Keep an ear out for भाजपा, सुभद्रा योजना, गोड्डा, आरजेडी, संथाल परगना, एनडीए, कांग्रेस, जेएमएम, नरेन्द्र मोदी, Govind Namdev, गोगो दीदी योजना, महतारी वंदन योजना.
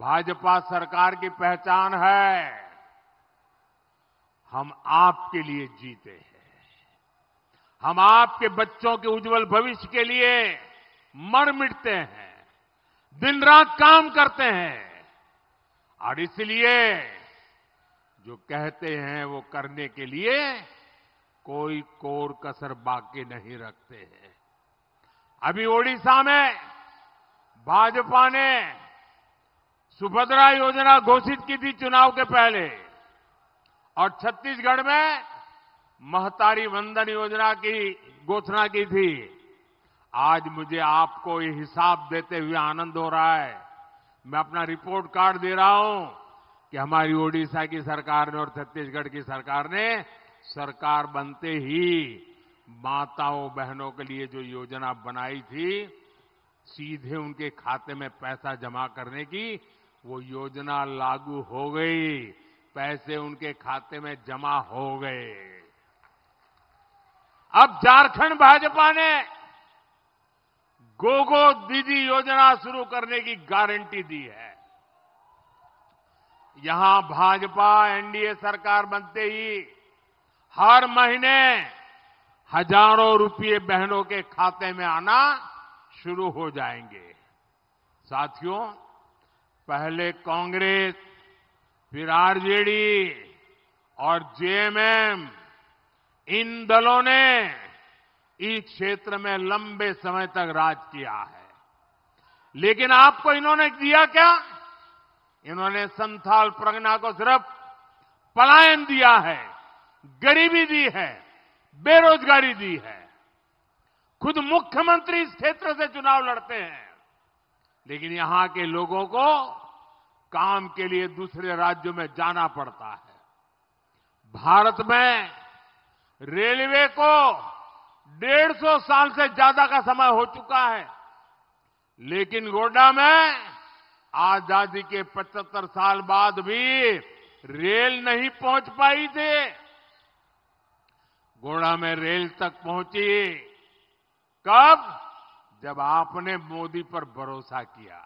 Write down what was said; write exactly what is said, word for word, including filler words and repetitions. भाजपा सरकार की पहचान है हम आपके लिए जीते हैं, हम आपके बच्चों के उज्जवल भविष्य के लिए मर मिटते हैं, दिन रात काम करते हैं। और इसलिए जो कहते हैं वो करने के लिए कोई कोर कसर बाकी नहीं रखते हैं। अभी ओडिशा में भाजपा ने सुभद्रा योजना घोषित की थी चुनाव के पहले, और छत्तीसगढ़ में महतारी वंदन योजना की घोषणा की थी। आज मुझे आपको ये हिसाब देते हुए आनंद हो रहा है, मैं अपना रिपोर्ट कार्ड दे रहा हूं कि हमारी ओडिशा की सरकार ने और छत्तीसगढ़ की सरकार ने सरकार बनते ही माताओं बहनों के लिए जो योजना बनाई थी, सीधे उनके खाते में पैसा जमा करने की वो योजना लागू हो गई, पैसे उनके खाते में जमा हो गए। अब झारखंड भाजपा ने गोगो दीदी योजना शुरू करने की गारंटी दी है। यहां भाजपा एनडीए सरकार बनते ही हर महीने हजारों रुपये बहनों के खाते में आना शुरू हो जाएंगे। साथियों, पहले कांग्रेस, फिर आरजेडी और जेएमएम, इन दलों ने इस क्षेत्र में लंबे समय तक राज किया है, लेकिन आपको इन्होंने दिया क्या? इन्होंने संथाल परगना को सिर्फ पलायन दिया है, गरीबी दी है, बेरोजगारी दी है। खुद मुख्यमंत्री इस क्षेत्र से चुनाव लड़ते हैं, लेकिन यहां के लोगों को काम के लिए दूसरे राज्यों में जाना पड़ता है। भारत में रेलवे को डेढ़ सौ साल से ज्यादा का समय हो चुका है, लेकिन गोड्डा में आजादी के पचहत्तर साल बाद भी रेल नहीं पहुंच पाई थी। गोड्डा में रेल तक पहुंची कब? जब आपने मोदी पर भरोसा किया।